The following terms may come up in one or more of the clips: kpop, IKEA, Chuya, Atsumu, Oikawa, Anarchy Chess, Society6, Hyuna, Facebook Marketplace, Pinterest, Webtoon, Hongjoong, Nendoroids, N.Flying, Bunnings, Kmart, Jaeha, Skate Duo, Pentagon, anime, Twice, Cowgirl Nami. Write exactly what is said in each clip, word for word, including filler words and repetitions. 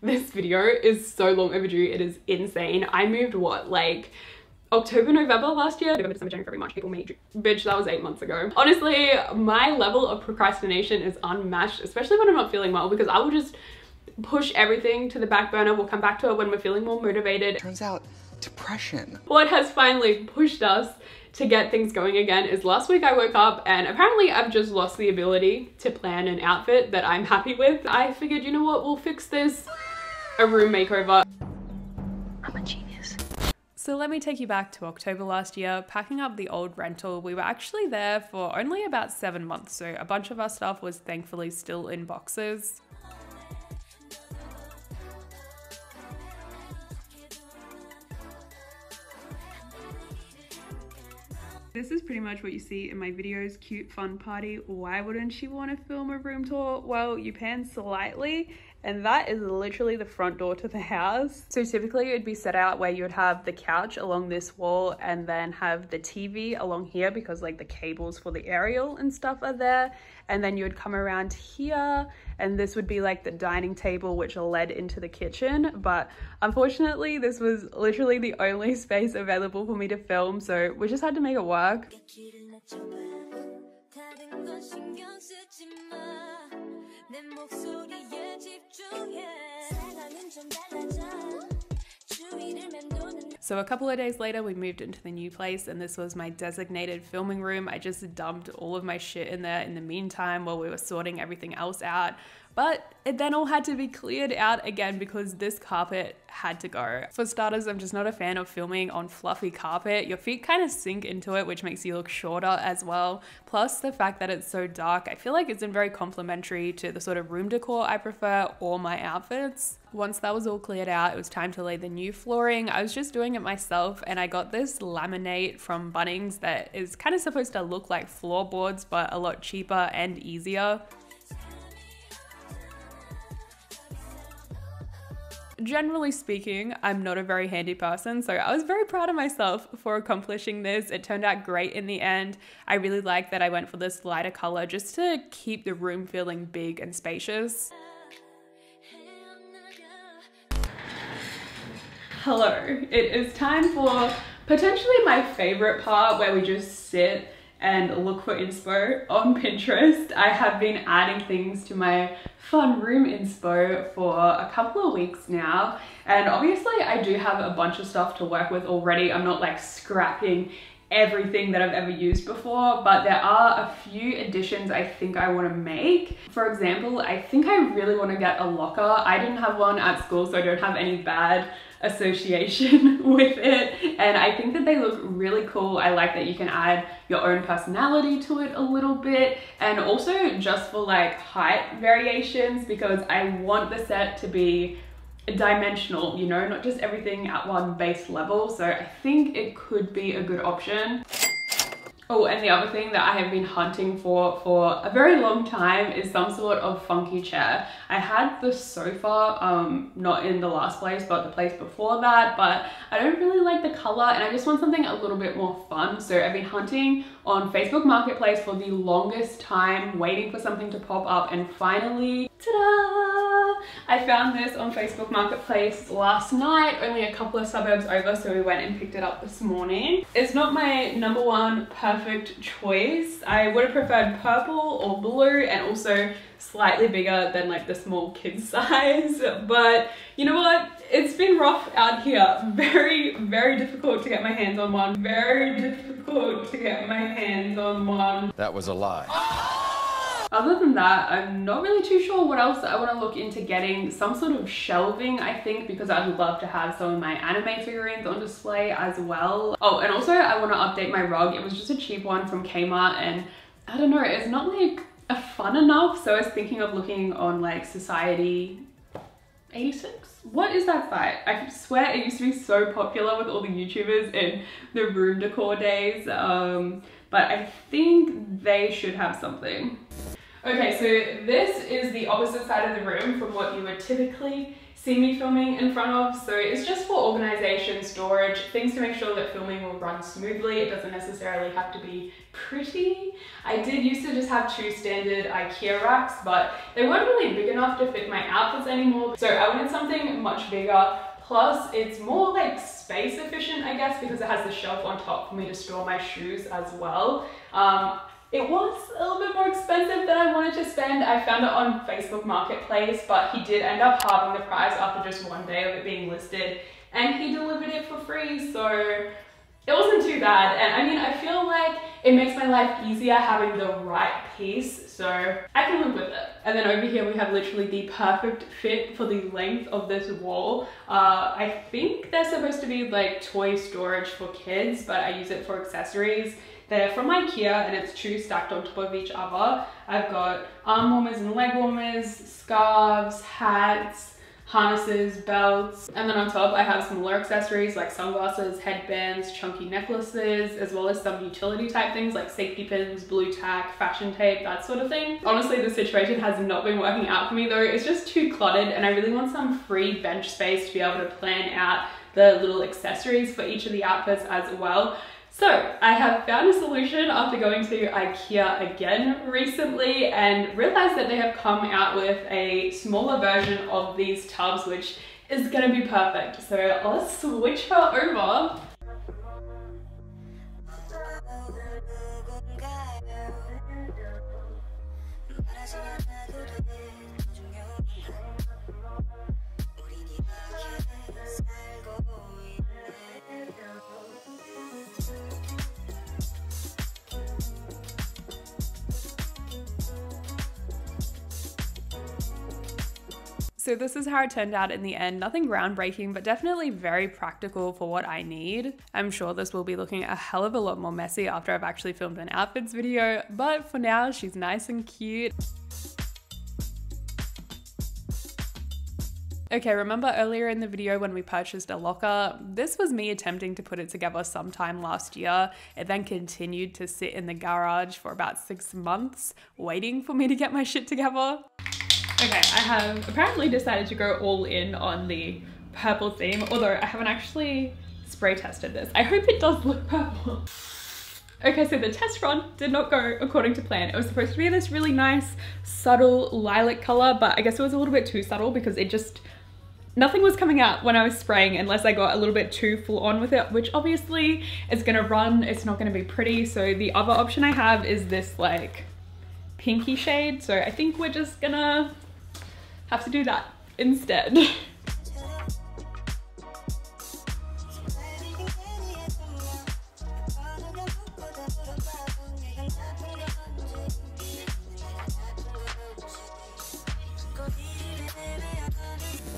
This video is so long overdue, it is insane. I moved what, like October, November last year? November, December, January, February, March, April, May, June. Bitch, that was eight months ago. Honestly, my level of procrastination is unmatched, especially when I'm not feeling well, because I will just push everything to the back burner. We'll come back to it when we're feeling more motivated. Turns out, depression. What has finally pushed us to get things going again is last week I woke up and apparently I've just lost the ability to plan an outfit that I'm happy with. I figured, you know what, we'll fix this. A room makeover. I'm a genius. So let me take you back to October last year, packing up the old rental. We were actually there for only about seven months, so a bunch of our stuff was thankfully still in boxes. This is pretty much what you see in my videos, cute fun party. Why wouldn't she want to film a room tour? Well, you pan slightly and that is literally the front door to the house. So typically it'd be set out where you would have the couch along this wall and then have the T V along here because like the cables for the aerial and stuff are there. And then you would come around here and this would be like the dining table which led into the kitchen. But unfortunately this was literally the only space available for me to film, so we just had to make it work. So a couple of days later we moved into the new place and this was my designated filming room. I just dumped all of my shit in there in the meantime while we were sorting everything else out. But it then all had to be cleared out again because this carpet had to go. For starters, I'm just not a fan of filming on fluffy carpet. Your feet kind of sink into it, which makes you look shorter as well. Plus the fact that it's so dark, I feel like isn't very complimentary to the sort of room decor I prefer or my outfits. Once that was all cleared out, it was time to lay the new flooring. I was just doing it myself and I got this laminate from Bunnings that is kind of supposed to look like floorboards, but a lot cheaper and easier. Generally speaking, I'm not a very handy person, so I was very proud of myself for accomplishing this. It turned out great in the end. I really like that I went for this lighter color just to keep the room feeling big and spacious. Hello, it is time for potentially my favorite part where we just sit and look for inspo on Pinterest. I have been adding things to my fun room inspo for a couple of weeks now. And obviously I do have a bunch of stuff to work with already. I'm not like scrapping everything that I've ever used before, but there are a few additions I think I want to make. For example, I think I really want to get a locker. I didn't have one at school, so I don't have any bad association with it. And I think that they look really cool. I like that you can add your own personality to it a little bit. And also just for like height variations, because I want the set to be dimensional, you know, not just everything at one base level. So I think it could be a good option. Oh, and the other thing that I have been hunting for for a very long time is some sort of funky chair. I had the sofa, um, not in the last place, but the place before that, but I don't really like the color and I just want something a little bit more fun. So I've been hunting on Facebook Marketplace for the longest time, waiting for something to pop up, and finally, ta-da! I found this on Facebook Marketplace last night, only a couple of suburbs over, so we went and picked it up this morning. It's not my number one perfect choice. I would have preferred purple or blue and also slightly bigger than like the small kid's size, but you know what? It's been rough out here. Very, very difficult to get my hands on one. Very difficult to get my hands on one. That was a lie. Other than that, I'm not really too sure what else I want to look into getting. Some sort of shelving, I think, because I'd love to have some of my anime figurines on display as well. Oh, and also I want to update my rug. It was just a cheap one from Kmart and I don't know, it's not like a fun enough. So I was thinking of looking on like Society six. What is that site? I swear it used to be so popular with all the YouTubers in the room decor days. Um, but I think they should have something. Okay, so this is the opposite side of the room from what you would typically see me filming in front of. So it's just for organization, storage, things to make sure that filming will run smoothly. It doesn't necessarily have to be pretty. I did used to just have two standard IKEA racks, but they weren't really big enough to fit my outfits anymore. So I wanted something much bigger. Plus, it's more like space efficient, I guess, because it has the shelf on top for me to store my shoes as well. Um, It was a little bit more expensive than I wanted to spend. I found it on Facebook Marketplace, but he did end up halving the price after just one day of it being listed, and he delivered it for free, so it wasn't too bad. And I mean, I feel like it makes my life easier having the right piece, so I can live with it. And then over here we have literally the perfect fit for the length of this wall. Uh, I think they're supposed to be like toy storage for kids, but I use it for accessories. They're from IKEA and it's two stacked on top of each other. I've got arm warmers and leg warmers, scarves, hats, harnesses, belts. And then on top I have smaller accessories like sunglasses, headbands, chunky necklaces, as well as some utility type things like safety pins, blue tack, fashion tape, that sort of thing. Honestly, the situation has not been working out for me though. It's just too cluttered and I really want some free bench space to be able to plan out the little accessories for each of the outfits as well. So I have found a solution after going to IKEA again recently and realized that they have come out with a smaller version of these tubs, which is gonna be perfect. So let's switch her over. So this is how it turned out in the end. Nothing groundbreaking, but definitely very practical for what I need. I'm sure this will be looking a hell of a lot more messy after I've actually filmed an outfits video, but for now, she's nice and cute. Okay, remember earlier in the video when we purchased a locker? This was me attempting to put it together sometime last year. It then continued to sit in the garage for about six months, waiting for me to get my shit together. Okay, I have apparently decided to go all in on the purple theme, although I haven't actually spray tested this. I hope it does look purple. Okay, so the test run did not go according to plan. It was supposed to be this really nice, subtle lilac color, but I guess it was a little bit too subtle because it just, nothing was coming out when I was spraying unless I got a little bit too full on with it, which obviously is gonna run, it's not gonna be pretty. So the other option I have is this like pinky shade. So I think we're just gonna have to do that instead.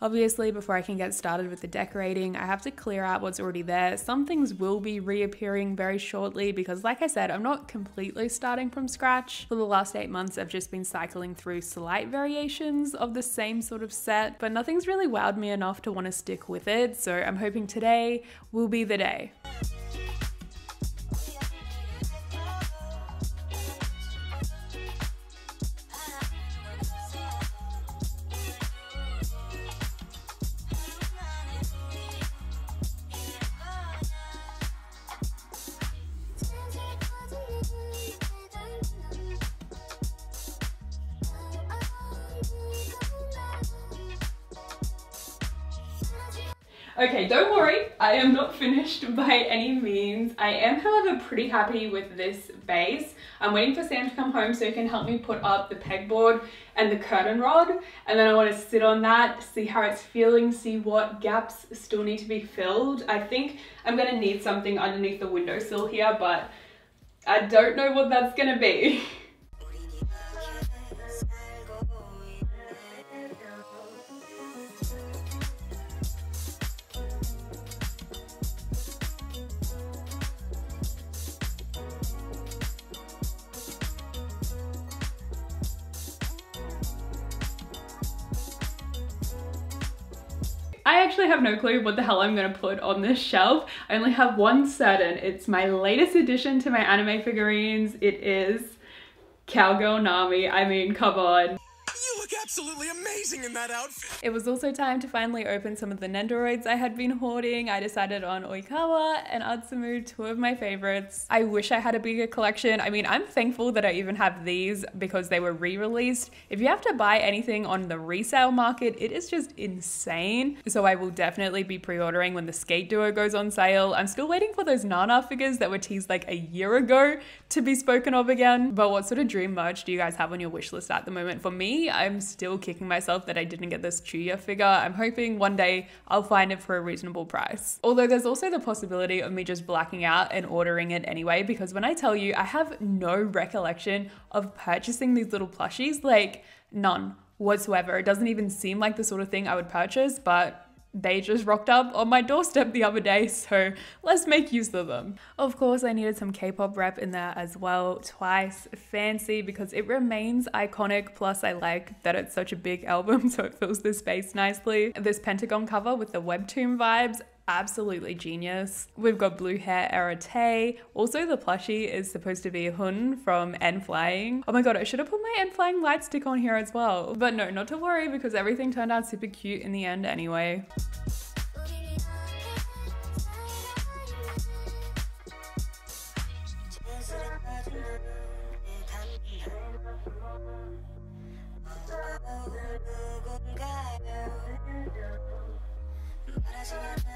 Obviously, before I can get started with the decorating, I have to clear out what's already there. Some things will be reappearing very shortly because, like I said, I'm not completely starting from scratch. For the last eight months, I've just been cycling through slight variations of the same sort of set, but nothing's really wowed me enough to want to stick with it, so I'm hoping today will be the day. Okay, don't worry, I am not finished by any means. I am, however, pretty happy with this base. I'm waiting for Sam to come home so he can help me put up the pegboard and the curtain rod, and then I want to sit on that, see how it's feeling, see what gaps still need to be filled. I think I'm going to need something underneath the windowsill here, but I don't know what that's going to be. I actually have no clue what the hell I'm gonna put on this shelf. I only have one certain. It's my latest addition to my anime figurines. It is Cowgirl Nami, I mean, come on. You look absolutely amazing in that outfit! It was also time to finally open some of the Nendoroids I had been hoarding. I decided on Oikawa and Atsumu, two of my favorites. I wish I had a bigger collection. I mean, I'm thankful that I even have these because they were re-released. If you have to buy anything on the resale market, it is just insane. So I will definitely be pre-ordering when the Skate Duo goes on sale. I'm still waiting for those Nana figures that were teased like a year ago to be spoken of again. But what sort of dream merch do you guys have on your wish list at the moment? For me, I'm still kicking myself that I didn't get this Chuya figure. I'm hoping one day I'll find it for a reasonable price. Although there's also the possibility of me just blacking out and ordering it anyway, because when I tell you, I have no recollection of purchasing these little plushies, like none whatsoever. It doesn't even seem like the sort of thing I would purchase, but they just rocked up on my doorstep the other day, so let's make use of them. Of course, I needed some K-pop rep in there as well. Twice, fancy, because it remains iconic, plus I like that it's such a big album, so it fills the space nicely. This Pentagon cover with the Webtoon vibes, absolutely genius. We've got blue hair Erate. Also, the plushie is supposed to be Hun from N Flying. Oh my god, I should have put my N Flying light stick on here as well. But no, not to worry, because everything turned out super cute in the end anyway.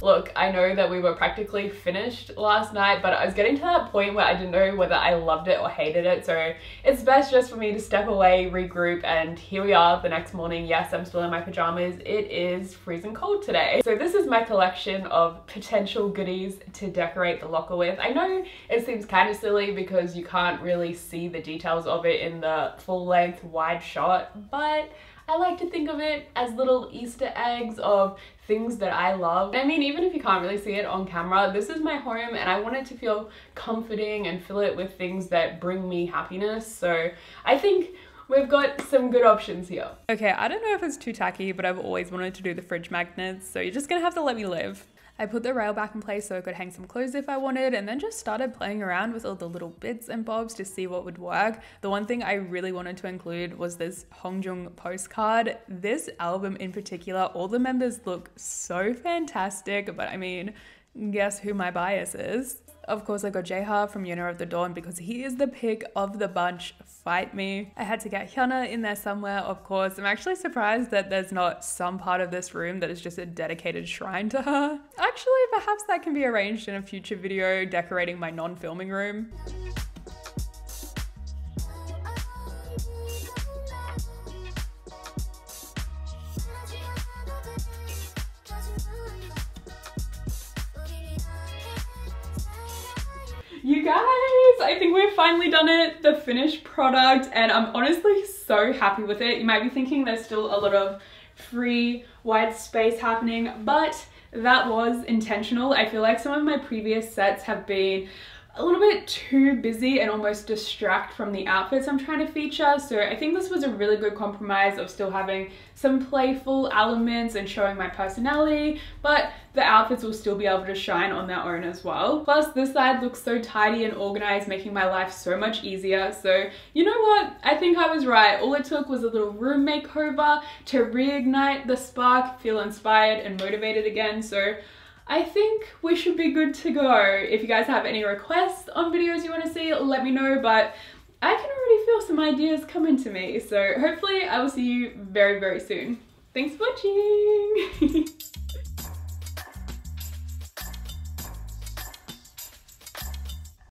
Look, I know that we were practically finished last night, but I was getting to that point where I didn't know whether I loved it or hated it, so it's best just for me to step away, regroup, and here we are the next morning. Yes, I'm still in my pajamas. It is freezing cold today. So this is my collection of potential goodies to decorate the locker with. I know it seems kind of silly because you can't really see the details of it in the full-length wide shot, but I like to think of it as little Easter eggs of things that I love. I mean, even if you can't really see it on camera, this is my home and I want it to feel comforting and fill it with things that bring me happiness. So I think we've got some good options here. Okay, I don't know if it's too tacky, but I've always wanted to do the fridge magnets. So you're just gonna have to let me live. I put the rail back in place so I could hang some clothes if I wanted, and then just started playing around with all the little bits and bobs to see what would work. The one thing I really wanted to include was this Hongjoong postcard. This album in particular, all the members look so fantastic, but I mean, guess who my bias is? Of course, I got Jaeha from Yuna of the Dawn because he is the pick of the bunch, fight me. I had to get Hyuna in there somewhere, of course. I'm actually surprised that there's not some part of this room that is just a dedicated shrine to her. Actually, perhaps that can be arranged in a future video decorating my non-filming room. You guys, I think we've finally done it, the finished product, and I'm honestly so happy with it. You might be thinking there's still a lot of free white space happening, but that was intentional. I feel like some of my previous sets have been a little bit too busy and almost distract from the outfits I'm trying to feature, so I think this was a really good compromise of still having some playful elements and showing my personality, but the outfits will still be able to shine on their own as well. Plus, this side looks so tidy and organized, making my life so much easier. So you know what? I think I was right. All it took was a little room makeover to reignite the spark, feel inspired and motivated again. So I think we should be good to go. If you guys have any requests on videos you want to see, let me know, but I can already feel some ideas coming to me. So hopefully I will see you very, very soon. Thanks for watching.